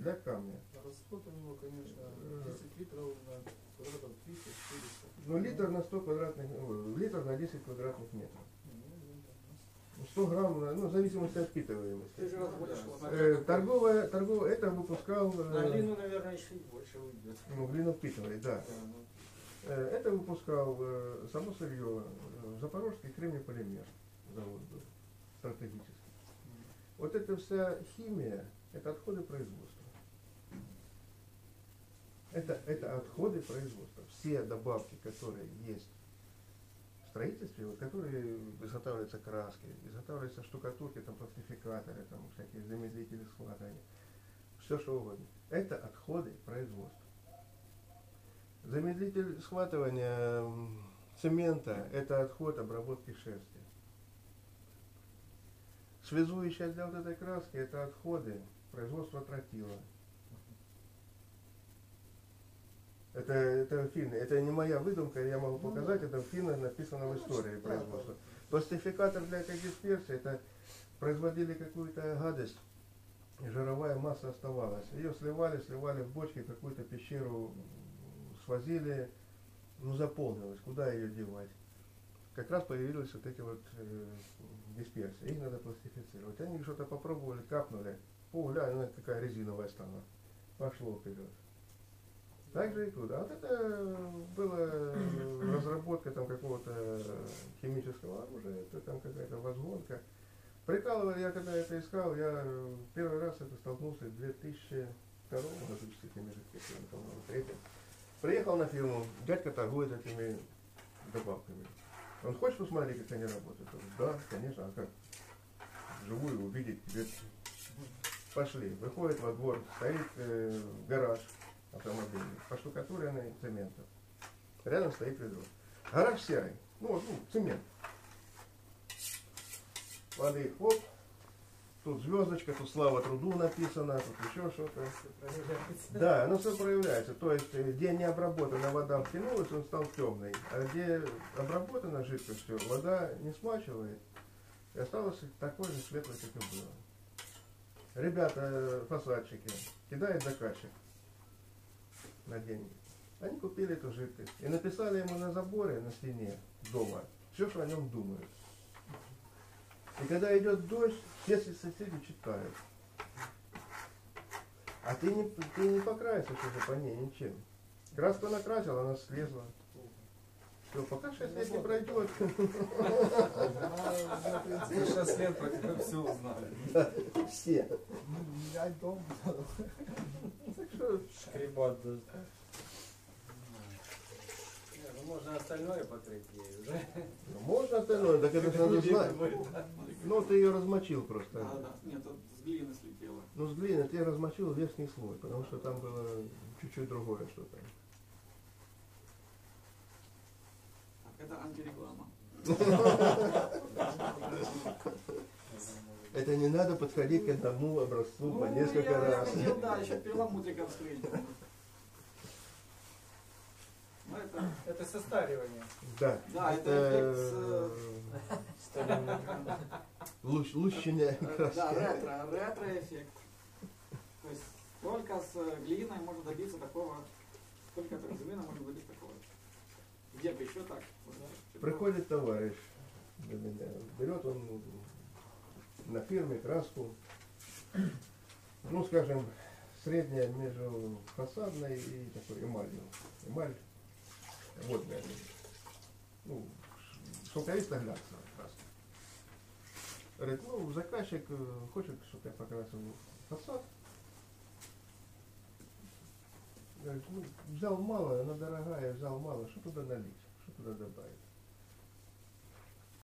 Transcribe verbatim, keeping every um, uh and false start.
для камня. Расход у него, конечно, десять литров на квадратов триста-четыреста. Ну, литр на сто квадратных, литр на десять квадратных метров. сто грамм, ну, в зависимости от впитываемости. Ты же э, торговая, торговая, это выпускал... На глину, наверное, еще и больше уйдет. Ну, глину впитывает, да. Да, ну. э, это выпускал э, само сырье, э, запорожский кремний-полимер завод был, стратегический. Mm. Вот эта вся химия, это отходы производства. Это, это отходы производства. Все добавки, которые есть в строительстве, вот, которые изготавливаются краски, изготавливаются штукатурки, там, пластификаторы, там, всякие замедлители схватывания, все что угодно. Это отходы производства. Замедлитель схватывания цемента – это отход обработки шерсти. Связующая для вот этой краски – это отходы производства тротила. Это, это финны, это не моя выдумка, я могу показать, это в финнах написано в истории производства. Пластификатор для экодисперсии, это производили какую-то гадость, жировая масса оставалась. Ее сливали, сливали в бочки, какую-то пещеру свозили, ну заполнилась, куда ее девать. Как раз появились вот эти вот э, дисперсии, их надо пластифицировать. Они что-то попробовали, капнули, о, ля, она какая резиновая стала, пошло вперед. Так же и тут. А вот это была разработка там какого-то химического оружия, это там какая-то возгонка. Прикалывали, я когда это искал, я первый раз это столкнулся в две тысячи втором году, приехал на фирму, дядька торгует этими добавками. Он хочет посмотреть, как они работают? Он, да, конечно, а как? Живую увидеть, тебе пошли. Выходит во двор, стоит э, гараж. Автомобиль, поштукатуренный цементом. Рядом стоит ведро. Гараж серый. Ну, ну, цемент. Воды, хоп. Тут звездочка, тут слава труду написано, тут еще что-то. Да, оно все проявляется. То есть, где не обработана вода втянулась, он стал темный. А где обработана жидкость, все, вода не смачивает. И осталось такой же светлый, как и было. Ребята, фасадчики, кидает заказчик на деньги. Они купили эту жидкость и написали ему на заборе, на стене дома, все, что о нем думают. И когда идет дождь, все соседи читают. А ты не, ты не покрасишь уже по ней ничем. Краску накрасил, она слезла. Все, пока шесть лет не пройдет. шесть лет про тебя все узнали. Все. Я дома. Шкребат даже. Можно остальное покрыть ей уже. Можно остальное, так это надо знать. Ну ты ее размочил просто. Нет, с глины слетело. Ну с глины ты размочил верхний слой, потому что там было чуть-чуть другое что-то. Это антиреклама. Это не надо подходить к одному образцу по несколько раз. Да, еще перламутрика встретил. Это состаривание. Да. Да, это эффект лущения. Да, ретро, ретро-эффект. То есть только с глиной можно добиться такого, только с глиной можно добиться такого. Где бы еще так? Приходит товарищ для меня, берет он на фирме краску, ну скажем, средняя между фасадной и такой эмалью. Эмаль водная, ну, шелковисто-глянцевая краска. Говорит, ну заказчик хочет, чтобы я покрасил фасад. Говорит, ну, взял мало, она дорогая, взял мало, что туда налить, что туда добавить?